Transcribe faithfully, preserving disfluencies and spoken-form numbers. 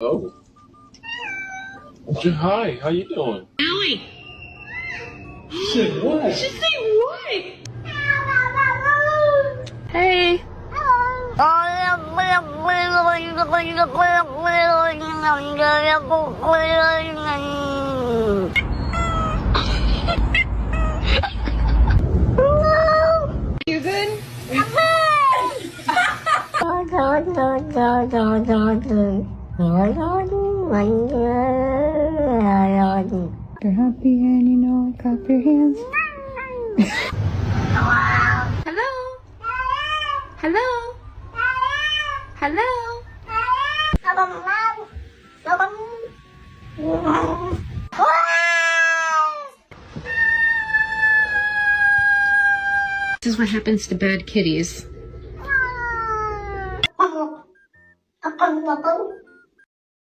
Oh. Hi, how you doing? Owie! She said what? She said what? Hey. Hello. You good? You're happy and you know it, clap your hands. Hello. Hello. Hello. This is what happens to bad kitties.